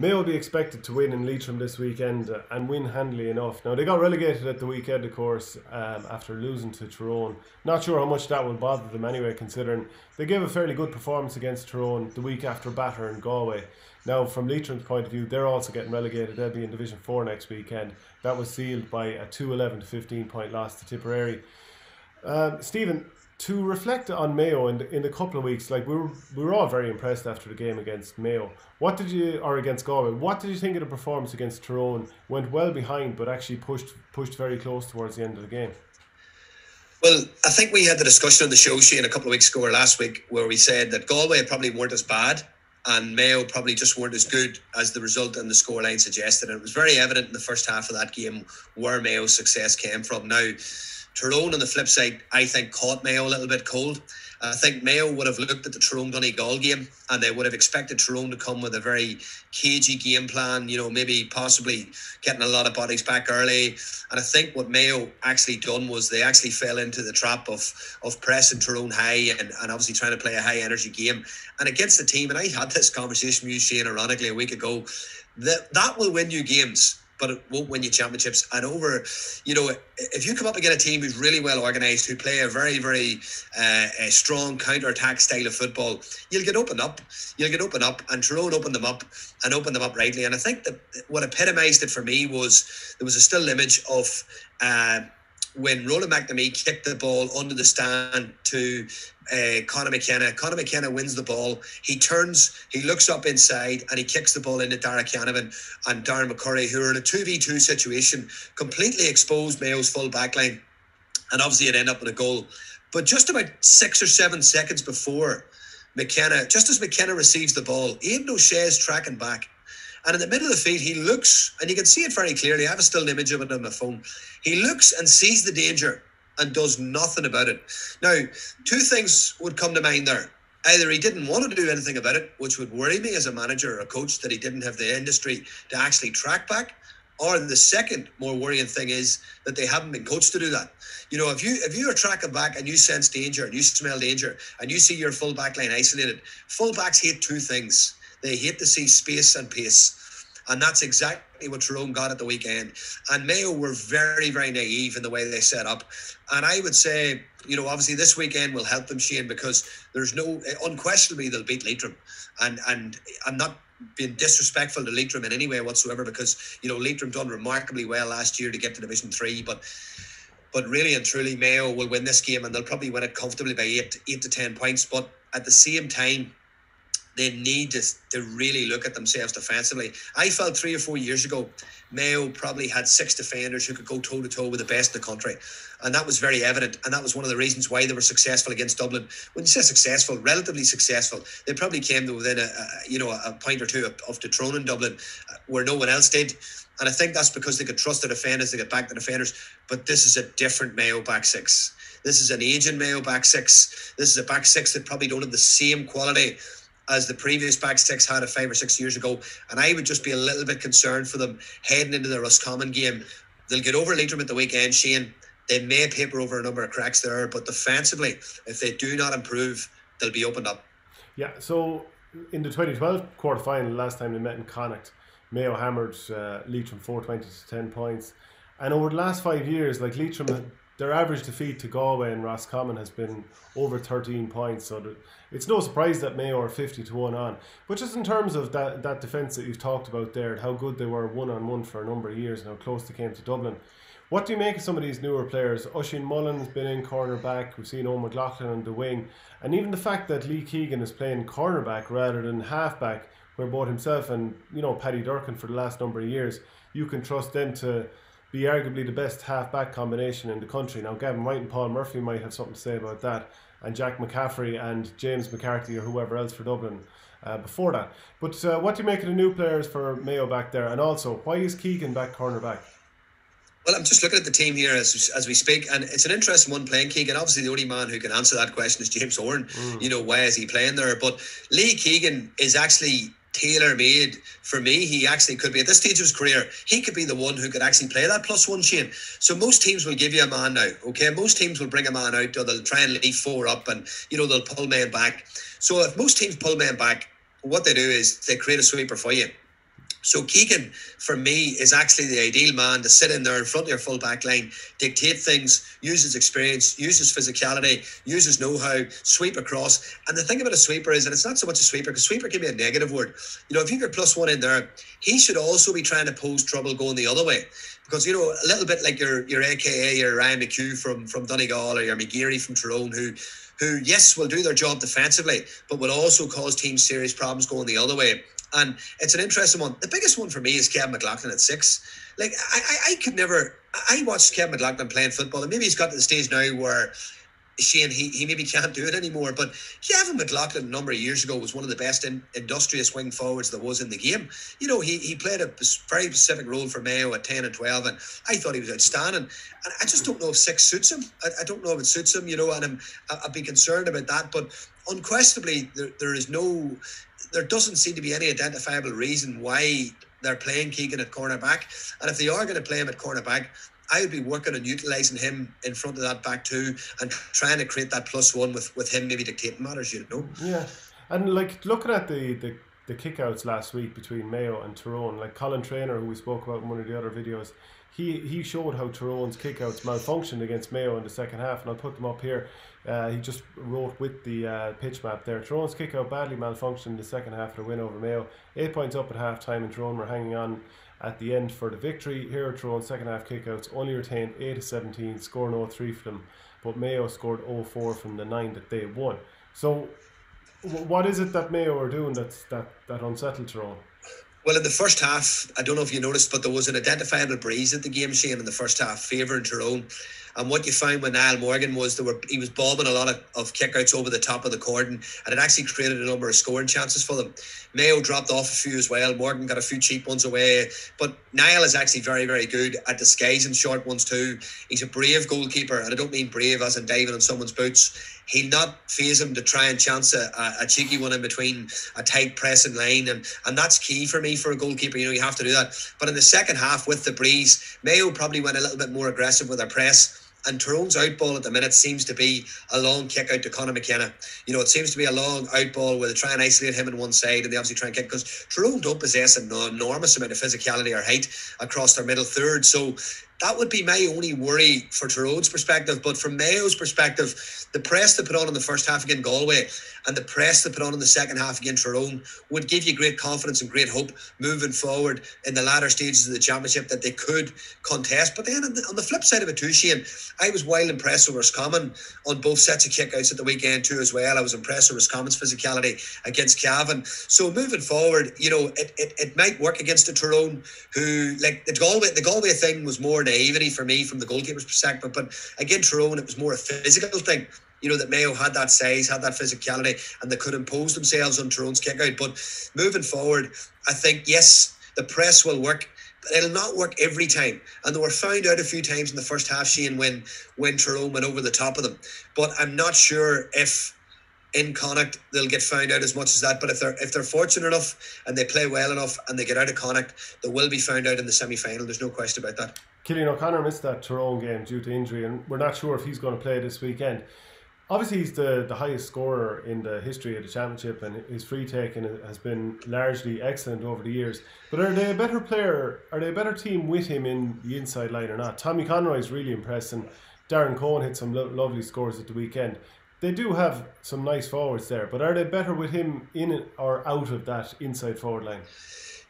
Mayo be expected to win in Leitrim this weekend and win handily enough. Now, they got relegated at the weekend, of course, after losing to Tyrone. Not sure how much that will bother them anyway, considering they gave a fairly good performance against Tyrone the week after Batter in Galway. Now, from Leitrim's point of view, they're also getting relegated. They'll be in Division 4 next weekend. That was sealed by a 2-11-15 point loss to Tipperary. Stephen, to reflect on Mayo in the couple of weeks, like we were all very impressed after the game against Mayo. What did you, or against Galway? What did you think of the performance against Tyrone? Went well behind, but actually pushed very close towards the end of the game. Well, I think we had the discussion on the show, Shane, a couple of weeks ago or last week, where we said that Galway probably weren't as bad, and Mayo probably just weren't as good as the result and the scoreline suggested. And it was very evident in the first half of that game where Mayo's success came from. Now, Tyrone, on the flip side, I think caught Mayo a little bit cold. I think Mayo would have looked at the Tyrone-Donegal game and they would have expected Tyrone to come with a very cagey game plan, you know, maybe possibly getting a lot of bodies back early. And I think what Mayo actually done was they actually fell into the trap of pressing Tyrone high and obviously trying to play a high-energy game. And against the team, and I had this conversation with you, Shane, ironically, a week ago, that will win you games, but it won't win you championships. And over, you know, if you come up against a team who's really well organised, who play a very, very strong counter-attack style of football, you'll get opened up. You'll get opened up, and Tyrone opened them up rightly. And I think that what epitomised it for me was there was a still image of when Roland McNamee kicked the ball under the stand to Conor McKenna. Conor McKenna wins the ball. He turns, he looks up inside, and he kicks the ball into Dara Canavan and Darren McCurry, who are in a 2v2 situation, completely exposed Mayo's full back line. And obviously it ended up with a goal. But just about 6 or 7 seconds before McKenna, just as McKenna receives the ball, Aidan O'Shea is tracking back. And in the middle of the field, he looks, and you can see it very clearly. I have a still image of it on my phone. He looks and sees the danger and does nothing about it. Now, two things would come to mind there. Either he didn't want to do anything about it, which would worry me as a manager or a coach that he didn't have the industry to actually track back. Or the second more worrying thing is that they haven't been coached to do that. You know, if you are tracking back and you sense danger and you smell danger and you see your full back line isolated, full backs hate two things. They hate to see space and pace. And that's exactly what Tyrone got at the weekend. And Mayo were very, very naive in the way they set up. And I would say, you know, obviously this weekend will help them, Shane, because there's no, unquestionably they'll beat Leitrim. And I'm not being disrespectful to Leitrim in any way whatsoever because, you know, Leitrim done remarkably well last year to get to Division 3. But really and truly, Mayo will win this game and they'll probably win it comfortably by 8 to 10 points. But at the same time, they need to really look at themselves defensively. I felt 3 or 4 years ago, Mayo probably had 6 defenders who could go toe-to-toe with the best in the country. And that was very evident. And that was one of the reasons why they were successful against Dublin. When you say successful, relatively successful, they probably came to within a point or two of the Tyrone in Dublin where no one else did. And I think that's because they could trust their defenders, they could back the defenders. But this is a different Mayo back six. This is an aging Mayo back six. This is a back six that probably don't have the same quality as the previous back six had 5 or 6 years ago. And I would just be a little bit concerned for them heading into the Roscommon game. They'll get over Leitrim at the weekend, Shane. They may paper over a number of cracks there, but defensively, if they do not improve, they'll be opened up. Yeah, so in the 2012 quarter-final, last time they met in Connacht, Mayo hammered Leitrim 4-20 to 10 points. And over the last 5 years, like Leitrim, their average defeat to Galway and Roscommon has been over 13 points, so it's no surprise that Mayo are 50-1 on. But just in terms of that defence that you've talked about there, and how good they were one-on-one for a number of years and how close they came to Dublin, what do you make of some of these newer players? Oisín Mullin has been in cornerback, we've seen Oisín McLaughlin on the wing, and even the fact that Lee Keegan is playing cornerback rather than halfback, where both himself and, you know, Paddy Durkin for the last number of years, you can trust them to be arguably the best half-back combination in the country. Now, Gavin White and Paul Murphy might have something to say about that, and Jack McCaffrey and James McCarthy or whoever else for Dublin before that. But what do you make of the new players for Mayo back there? And also, why is Keegan back cornerback? Well, I'm just looking at the team here as we speak, and it's an interesting one playing Keegan. Obviously, the only man who can answer that question is James Horan. You know, why is he playing there? But Lee Keegan is actually tailor-made for me. He actually could be at this stage of his career, he could be the one who could actually play that +1, Shane. So most teams will give you a man now, okay? Most teams will bring a man out or they'll try and leave 4 up and, you know, they'll pull men back. So if most teams pull men back, what they do is they create a sweeper for you. So Keegan, for me, is actually the ideal man to sit in there in front of your full back line, dictate things, use his experience, use his physicality, use his know-how, sweep across. And the thing about a sweeper is, and it's not so much a sweeper, because sweeper can be a negative word. You know, if you get plus one in there, he should also be trying to pose trouble going the other way. Because, you know, a little bit like your AKA, your Ryan McHugh from Donegal, or your McGeary from Tyrone, who, yes, will do their job defensively, but will also cause teams serious problems going the other way. And it's an interesting one. The biggest one for me is Kevin McLaughlin at 6. Like, I could never... I watched Kevin McLaughlin playing football, and maybe he's got to the stage now where, Shane, he maybe can't do it anymore. But Kevin McLaughlin a number of years ago was one of the best industrious wing forwards there was in the game. You know, he played a very specific role for Mayo at 10 and 12, and I thought he was outstanding. And I just don't know if 6 suits him. I don't know if it suits him, you know, and I'd be concerned about that. But unquestionably, there doesn't seem to be any identifiable reason why they're playing Keegan at cornerback. And if they are going to play him at cornerback, I would be working on utilising him in front of that back two and trying to create that plus one with him maybe dictating matters, you know. Yeah, and like looking at the kickouts last week between Mayo and Tyrone, like Colin Traynor, who we spoke about in one of the other videos, he showed how Tyrone's kickouts malfunctioned against Mayo in the second half, and I'll put them up here. He just wrote with the pitch map there. Tyrone's kickout badly malfunctioned in the second half of the win over Mayo. 8 points up at half time, and Tyrone were hanging on at the end for the victory. Here at Tyrone's second half kickouts only retained 8 of 17, scored 0-3 for them, but Mayo scored 0-4 from the 9 that they won. So what is it that Mayo are doing that unsettled Tyrone? Well, in the first half, I don't know if you noticed, but there was an identifiable breeze at the game, Shane, in the first half, favouring Tyrone. And what you found with Niall Morgan was he was bobbing a lot of kickouts over the top of the cordon, and it actually created a number of scoring chances for them. Mayo dropped off a few as well. Morgan got a few cheap ones away. But Niall is actually very, very good at disguising short ones too. He's a brave goalkeeper, and I don't mean brave as in diving on someone's boots. He'll not phase him to try and chance a cheeky one in between a tight pressing line, and that's key for me for a goalkeeper. You know, you have to do that. But in the second half with the breeze, Mayo probably went a little bit more aggressive with their press. And Tyrone's out ball at the minute seems to be a long kick out to Conor McKenna. You know, it seems to be a long out ball where they try and isolate him on one side, and they obviously try and kick, because Tyrone don't possess an enormous amount of physicality or height across their middle third. So that would be my only worry for Tyrone's perspective. But from Mayo's perspective, the press they put on in the first half against Galway and the press they put on in the second half against Tyrone would give you great confidence and great hope moving forward in the latter stages of the championship that they could contest. But then on the flip side of it too, Shane, I was wild impressed with Roscommon on both sets of kickouts at the weekend too as well. I was impressed with Roscommon's physicality against Cavan. So moving forward, you know, it might work against a Tyrone who, like the Galway thing was more naivety for me from the goalkeeper's perspective, but again, Tyrone, it was more a physical thing. You know, that Mayo had that size, had that physicality, and they could impose themselves on Tyrone's kick-out. But moving forward, I think, yes, the press will work, but it'll not work every time. And they were found out a few times in the first half, Shane, when Tyrone went over the top of them. But I'm not sure if in Connacht they'll get found out as much as that. But if they're fortunate enough and they play well enough and they get out of Connacht, they will be found out in the semi-final. There's no question about that. Cillian O'Connor missed that Tyrone game due to injury, and we're not sure if he's going to play this weekend. Obviously, he's the highest scorer in the history of the championship, and his free taking has been largely excellent over the years. But are they a better player? Are they a better team with him in the inside line or not? Tommy Conroy is really impressed, and Darren Coen hit some lovely scores at the weekend. They do have some nice forwards there, but are they better with him in or out of that inside forward line?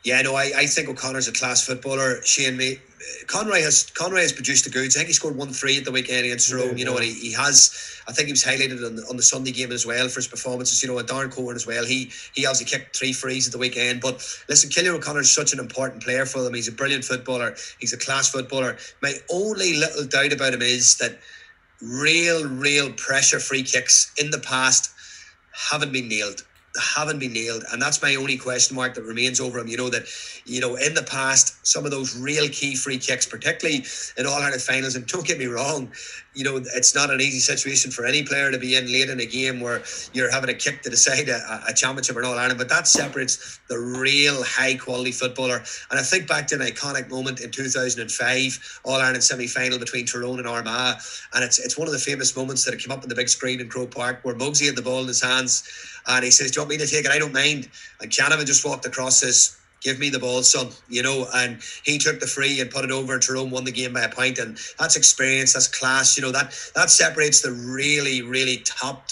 Yeah, no, I think O'Connor's a class footballer, Shane. Conroy has produced the goods. I think he scored 1-3 at the weekend against Tyrone, you know, and he has, I think he was highlighted on the Sunday game as well for his performances, you know, and Darren Coen as well. He obviously kicked 3 frees at the weekend. But listen, Cillian O'Connor's such an important player for them. He's a brilliant footballer. He's a class footballer. My only little doubt about him is that real pressure free kicks in the past haven't been nailed, and that's my only question mark that remains over him. You know, that, you know, in the past, some of those real key free kicks, particularly in All-Ireland finals, and don't get me wrong, you know, it's not an easy situation for any player to be in late in a game where you're having a kick to decide a championship or an All-Ireland, but that separates the real high-quality footballer. And I think back to an iconic moment in 2005, All-Ireland semi-final between Tyrone and Armagh, and it's one of the famous moments that it came up on the big screen in Croke Park, where Mugsy had the ball in his hands, and he says, "Do you want me to take it? I don't mind." And Canavan just walked across, says, give me the ball, son, you know, and he took the free and put it over, and Tyrone won the game by a pint, and that's experience, that's class, you know, that separates the really, really top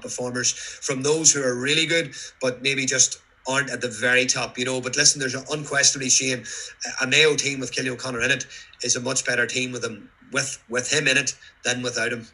performers from those who are really good, but maybe just aren't at the very top, you know. But listen, there's unquestionably, Shane, a Mayo team with Cillian O'Connor in it is a much better team with him in it than without him.